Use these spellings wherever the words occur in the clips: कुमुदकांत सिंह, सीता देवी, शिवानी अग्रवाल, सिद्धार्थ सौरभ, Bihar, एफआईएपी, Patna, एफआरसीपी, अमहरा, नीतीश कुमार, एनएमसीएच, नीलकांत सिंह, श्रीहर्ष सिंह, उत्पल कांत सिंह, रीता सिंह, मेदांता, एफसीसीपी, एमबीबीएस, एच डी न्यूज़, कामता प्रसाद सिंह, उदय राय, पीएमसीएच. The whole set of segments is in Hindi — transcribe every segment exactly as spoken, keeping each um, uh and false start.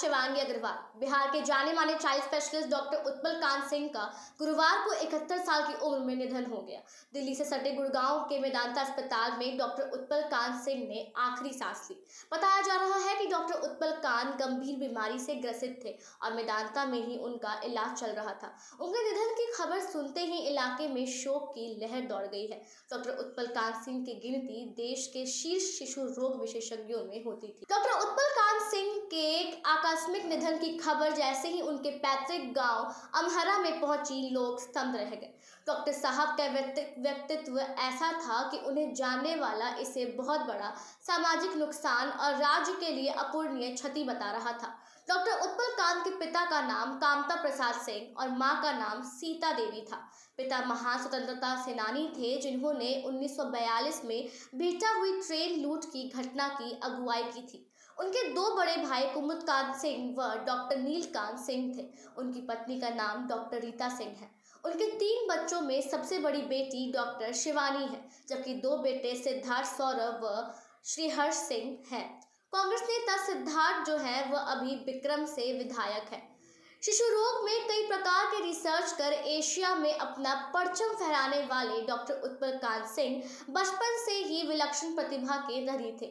शिवानी अग्रवाल। बिहार के जाने माने child specialist doctor उत्पल कांत सिंह का गुरुवार को इकहत्तर साल की उम्र में निधन हो गया। दिल्ली से सटे गुड़गांव के मेदांता अस्पताल में डॉक्टर उत्पल कांत सिंह ने आखिरी सांस ली। बताया जा रहा है कि डॉक्टर उत्पल कांत गंभीर बीमारी से ग्रसित थे और मेदांता में ही उनका इलाज चल रहा था। उनके निधन की खबर सुनते ही इलाके में शोक की लहर दौड़ गई है। डॉक्टर उत्पल कांत सिंह की गिनती देश के शीर्ष शिशु रोग विशेषज्ञों में होती थी। डॉक्टर उत्पल कांत सिंह के आकस्मिक निधन की खबर जैसे ही उनके पैतृक गांव अमहरा में पहुंची, लोग स्तब्ध रह गए। डॉक्टर साहब का व्यक्तित्व ऐसा था कि उन्हें जानने वाला इसे बहुत बड़ा सामाजिक नुकसान और राज्य के लिए अपूर्णीय क्षति बता रहा था। डॉक्टर उत्पल कांत के पिता का नाम कामता प्रसाद सिंह और मां का नाम सीता देवी था। पिता महान स्वतंत्रता सेनानी थे जिन्होंने उन्नीस सौ बयालीस में बीता हुई ट्रेन लूट की घटना की अगुवाई की थी। उनके दो बड़े भाई कुमुदकांत सिंह व डॉक्टर नीलकांत सिंह थे। उनकी पत्नी का नाम डॉक्टर रीता सिंह है। उनके तीन बच्चों में सबसे बड़ी बेटी डॉक्टर शिवानी है, जबकि दो बेटे सिद्धार्थ सौरभ व श्रीहर्ष सिंह हैं। कांग्रेस नेता सिद्धार्थ जो है वह अभी विक्रम से विधायक है। शिशु रोग में कई प्रकार के रिसर्च कर एशिया में अपना परचम फहराने वाले डॉक्टर उत्पल कांत सिंह बचपन से ही विलक्षण प्रतिभा के धनी थे।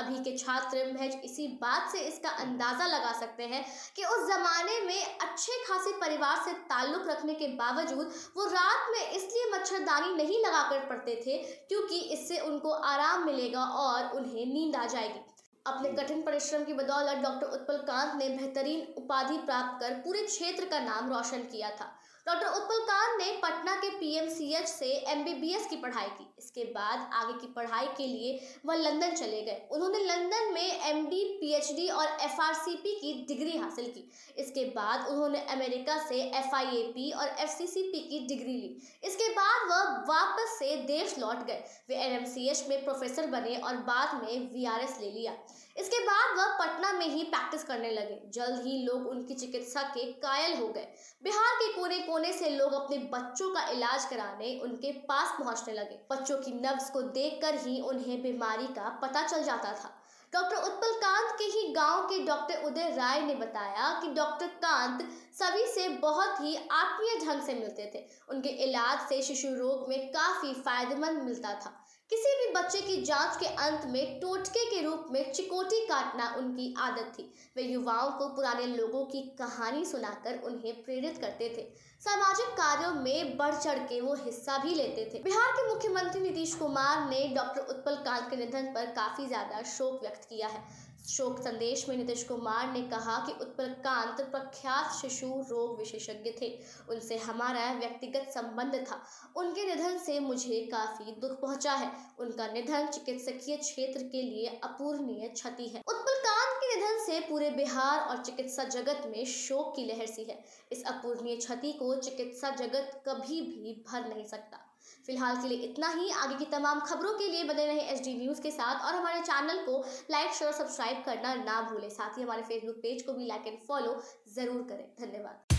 अभी के छात्र महज इसी बात से इसका अंदाज़ा लगा सकते हैं कि उस ज़माने में अच्छे खासे परिवार से ताल्लुक़ रखने के बावजूद वो रात में इसलिए मच्छरदानी नहीं लगाकर पड़ते थे क्योंकि इससे उनको आराम मिलेगा और उन्हें नींद आ जाएगी। अपने कठिन परिश्रम की बदौलत डॉक्टर उत्पल कांत ने बेहतरीन उपाधि प्राप्त कर पूरे क्षेत्र का नाम रोशन किया था। डॉक्टर उत्पल कांत ने पटना के पीएमसीएच से एमबीबीएस की पढ़ाई की। इसके बाद आगे की पढ़ाई के लिए वह लंदन चले गए। उन्होंने लंदन में एमडी, पीएचडी और एफआरसीपी की डिग्री हासिल की। इसके बाद उन्होंने अमेरिका से एफआईएपी और एफसीसीपी की डिग्री ली। इसके बाद वह वापस से देश लौट गए। वे एनएमसीएच में प्रोफेसर बने और बाद में वीआरएस ले लिया। इसके बाद वह पटना में ही प्रैक्टिस करने लगे। जल्द ही लोग उनकी चिकित्सा के कायल हो गए। बिहार के कोने कोने से लोग अपने बच्चों का इलाज कराने उनके पास पहुंचने लगे। बच्चों की नब्ज को देखकर ही उन्हें बीमारी का पता चल जाता था। डॉक्टर उत्पल कांत के ही गांव के डॉक्टर उदय राय ने बताया कि डॉक्टर कांत सभी से बहुत ही आत्मीय ढंग से मिलते थे। उनके इलाज से शिशु रोग में काफी फायदेमंद मिलता था। किसी भी बच्चे की जांच के अंत में टोटके के रूप में चिकोटी काटना उनकी आदत थी। वे युवाओं को पुराने लोगों की कहानी सुनाकर उन्हें प्रेरित करते थे। सामाजिक कार्यों में बढ़ चढ़ के वो हिस्सा भी लेते थे। बिहार के मुख्यमंत्री नीतीश कुमार ने डॉक्टर उत्पल कांत के निधन पर काफी ज्यादा शोक व्यक्त किया है। शोक संदेश में नीतीश कुमार ने कहा कि उत्पल कांत प्रख्यात शिशु रोग विशेषज्ञ थे। उनसे हमारा व्यक्तिगत संबंध था। उनके निधन से मुझे काफी दुख पहुंचा है। उनका निधन चिकित्सकीय क्षेत्र के लिए अपूर्णीय क्षति है। उत्पल कांत के निधन से पूरे बिहार और चिकित्सा जगत में शोक की लहर सी है। इस अपूर्णीय क्षति को चिकित्सा जगत कभी भी भर नहीं सकता। फिलहाल के लिए इतना ही। आगे की तमाम खबरों के लिए बने रहे एच डी न्यूज़ के साथ और हमारे चैनल को लाइक, शेयर, सब्सक्राइब करना ना भूलें। साथ ही हमारे फेसबुक पेज को भी लाइक एंड फॉलो जरूर करें। धन्यवाद।